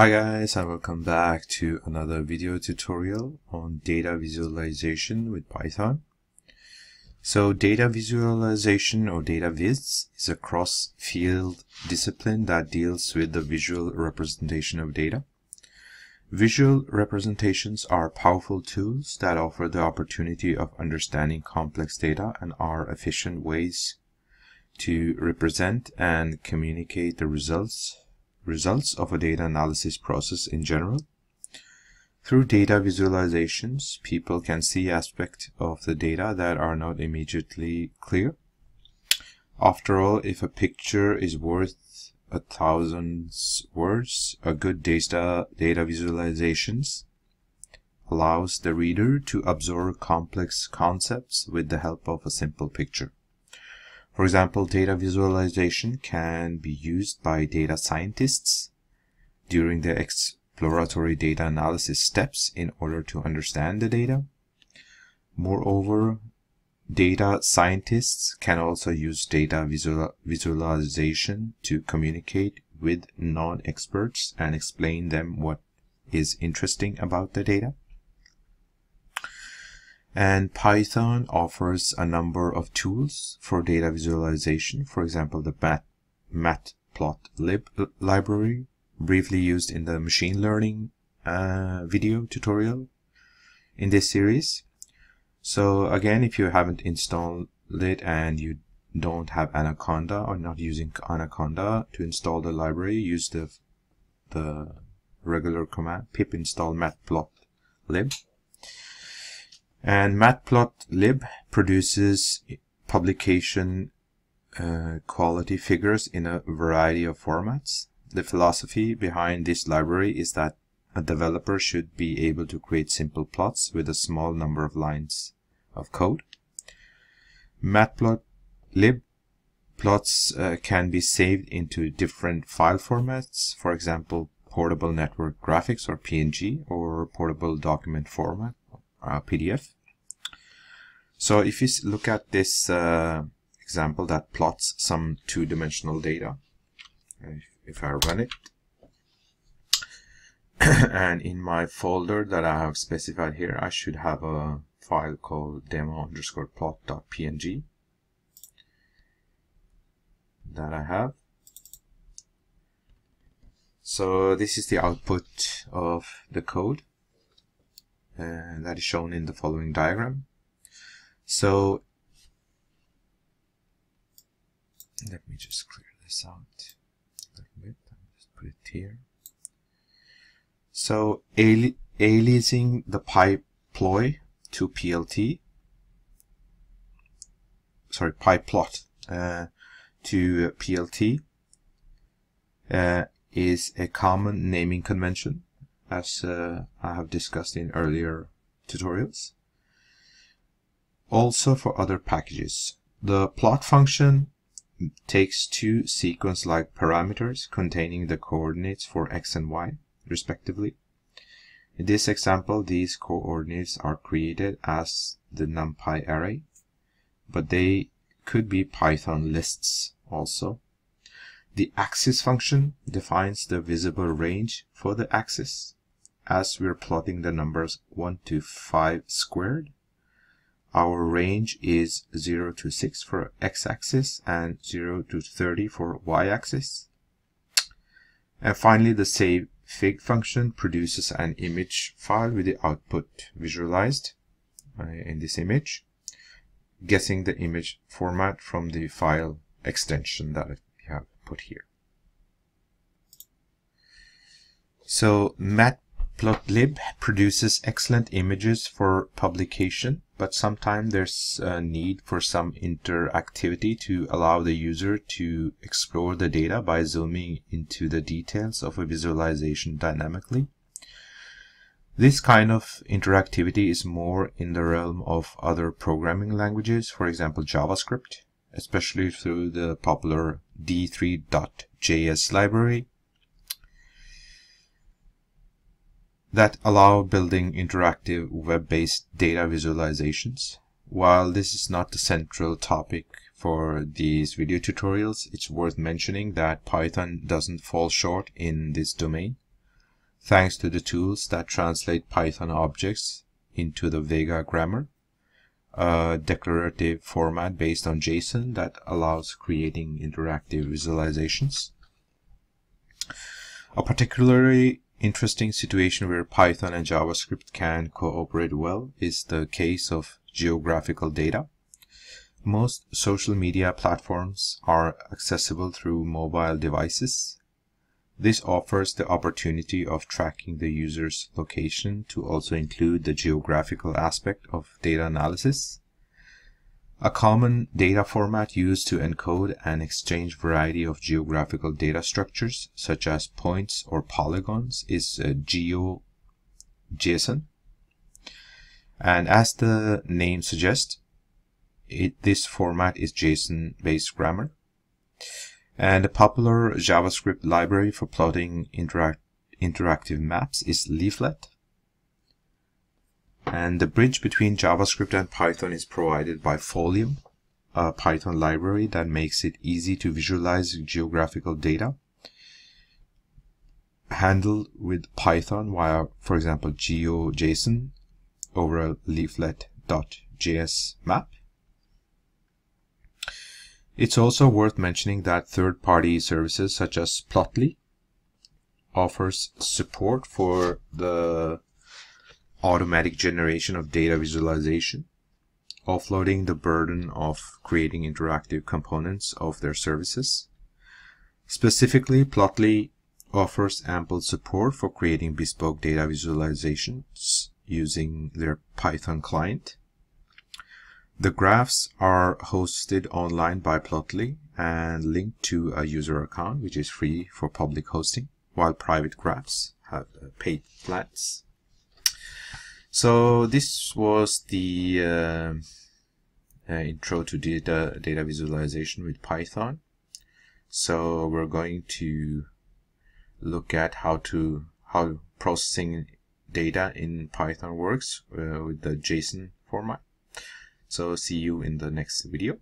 Hi guys, and welcome back to another video tutorial on data visualization with Python. So data visualization, or data viz, is a cross-field discipline that deals with the visual representation of data. Visual representations are powerful tools that offer the opportunity of understanding complex data and are efficient ways to represent and communicate the results of a data analysis process in general. Through data visualizations, people can see aspects of the data that are not immediately clear. After all, if a picture is worth 1,000 words, a good data visualizations allows the reader to absorb complex concepts with the help of a simple picture. For example, data visualization can be used by data scientists during the exploratory data analysis steps in order to understand the data. Moreover, data scientists can also use data visualization to communicate with non-experts and explain them what is interesting about the data. And Python offers a number of tools for data visualization, for example the Matplotlib library, briefly used in the machine learning video tutorial in this series. So again, if you haven't installed it and you don't have Anaconda or not using Anaconda to install the library, use the regular command pip install matplotlib. And Matplotlib produces publication quality figures in a variety of formats. The philosophy behind this library is that a developer should be able to create simple plots with a small number of lines of code. Matplotlib plots can be saved into different file formats, for example, portable network graphics or PNG, or portable document format, PDF. So if you look at this example that plots some two-dimensional data, if I run it and in my folder that I have specified here, I should have a file called demo_plot.png that I have. So this is the output of the code that is shown in the following diagram. So let me just clear this out a little bit. I'll just put it here. So aliasing the pyplot to plt, sorry, pyplot to plt is a common naming convention, as I have discussed in earlier tutorials. Also for other packages, the plot function takes two sequence-like parameters containing the coordinates for x and y, respectively. In this example, these coordinates are created as the NumPy array, but they could be Python lists also. The axis function defines the visible range for the axis, as we're plotting the numbers 1 to 5 squared. Our range is 0 to 6 for x-axis and 0 to 30 for y-axis. And finally, the save fig function produces an image file with the output visualized in this image, guessing the image format from the file extension that we have put here. So Matplotlib produces excellent images for publication, but sometimes there's a need for some interactivity to allow the user to explore the data by zooming into the details of a visualization dynamically. This kind of interactivity is more in the realm of other programming languages, for example JavaScript, especially through the popular D3.js library, that allow building interactive web-based data visualizations. While this is not the central topic for these video tutorials, it's worth mentioning that Python doesn't fall short in this domain. thanks to the tools that translate Python objects into the Vega grammar, a declarative format based on JSON that allows creating interactive visualizations. A particularly interesting situation where Python and JavaScript can cooperate well is the case of geographical data. Most social media platforms are accessible through mobile devices. This offers the opportunity of tracking the user's location to also include the geographical aspect of data analysis. A common data format used to encode and exchange variety of geographical data structures, such as points or polygons, is GeoJSON. And as the name suggests, this format is JSON-based grammar. And a popular JavaScript library for plotting interactive maps is Leaflet. And the bridge between JavaScript and Python is provided by Folium, a Python library that makes it easy to visualize geographical data handled with Python via, for example, GeoJSON over a leaflet.js map. It's also worth mentioning that third-party services such as Plotly offers support for the automatic generation of data visualization, offloading the burden of creating interactive components of their services. Specifically, Plotly offers ample support for creating bespoke data visualizations using their Python client. The graphs are hosted online by Plotly and linked to a user account, which is free for public hosting, while private graphs have paid plans. So this was the intro to data visualization with Python. So we're going to look at how processing data in Python works with the JSON format. So see you in the next video.